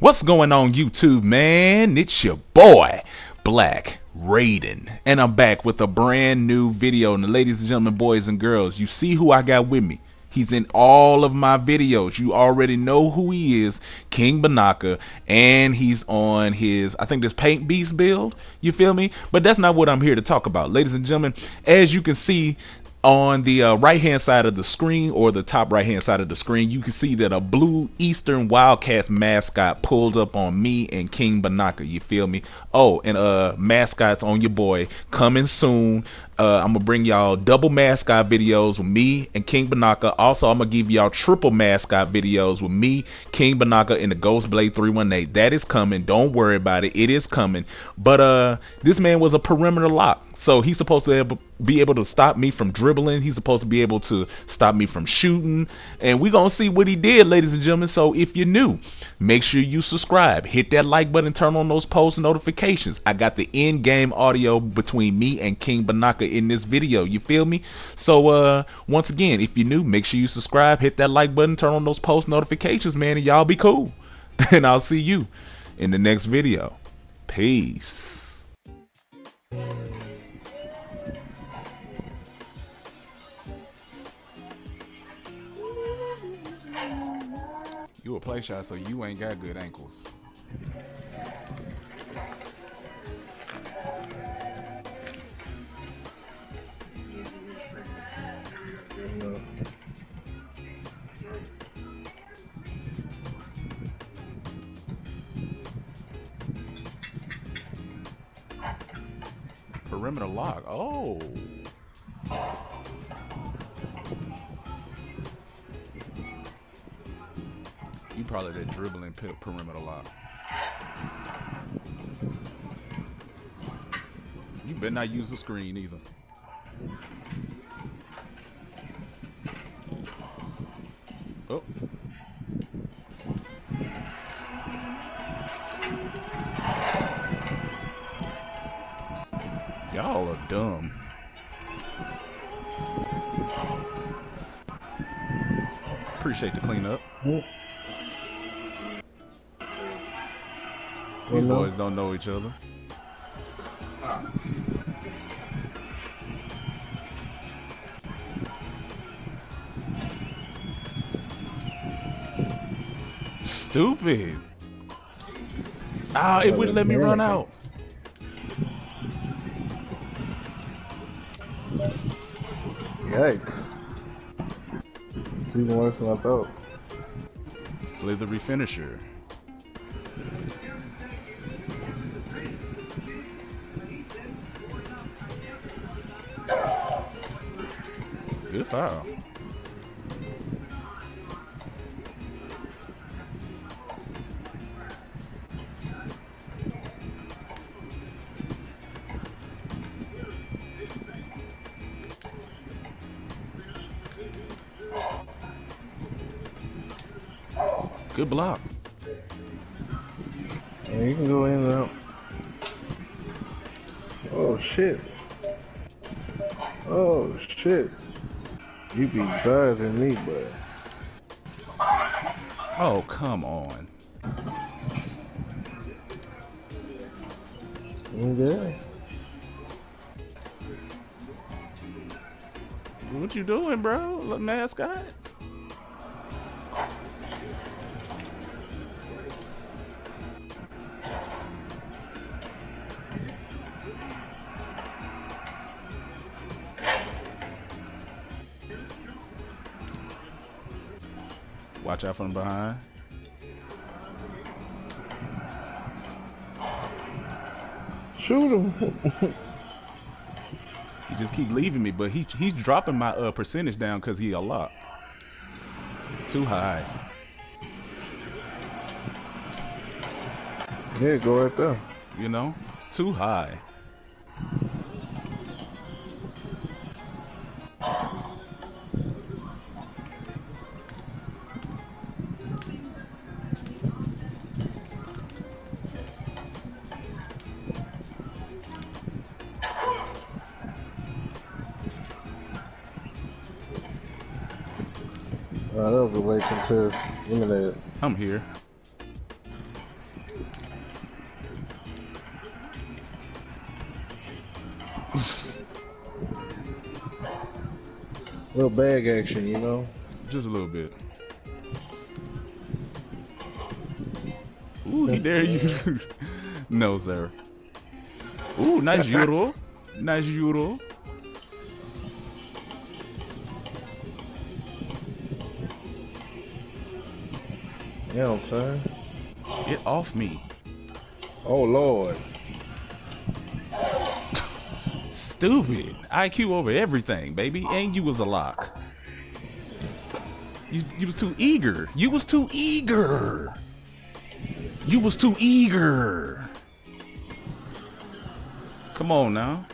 What's going on YouTube, man? It's your boy Black Raiden, and I'm back with a brand new video. And ladies and gentlemen, boys and girls, you see who I got with me. He's in all of my videos. You already know who he is, King Binaca, and he's on his, I think, this Paint Beast build. You feel me? But that's not what I'm here to talk about. Ladies and gentlemen, as you can see on the right hand side of the screen, or the top right hand side of the screen, you can see that a blue Eastern Wildcats mascot pulled up on me and King Binaca. You feel me? Oh, and mascots on your boy coming soon. I'm gonna bring y'all double mascot videos with me and King Binaca. Also, I'm gonna give y'all triple mascot videos with me, King Binaca, and the Ghostblade 318. That is coming. Don't worry about it. It is coming. But this man was a perimeter lock, so he's supposed to be able to stop me from dribbling. He's supposed to be able to stop me from shooting, and we're gonna see what he did, ladies and gentlemen. So if you're new, make sure you subscribe, hit that like button, turn on those post notifications. I got the in game audio between me and King Binaca in this video. You feel me? So once again, if you're new, make sure you subscribe, hit that like button, turn on those post notifications, man, and y'all be cool. And I'll see you in the next video. Peace. You a play shot, so you ain't got good ankles. Perimeter lock. Oh. You probably that dribbling perimeter lock. You better not use the screen either. Oh. Y'all are dumb. Appreciate the cleanup. Yeah. These boys don't know each other. Stupid. Ah, it wouldn't let me run out. Yikes. It's even worse than I thought. Slithery finisher. Good foul. Good block. Yeah, you can go in and out. Oh shit. Oh shit. You be better than me, bud. Oh, come on. Okay. What you doing, bro? Little mascot? Watch out from behind. Shoot him. He just keep leaving me, but he's dropping my percentage down because he a lock. Too high. Yeah, go right there. You know, too high. That was a late contest. Eliminated. I'm here. A little bag action, you know? Just a little bit. Ooh, he dare you. No, sir. Ooh, nice euro. Nice euro. Damn, son. Get off me. Oh, Lord. Stupid. IQ over everything, baby. And you was a lock. You was too eager. You was too eager. You was too eager. Come on now.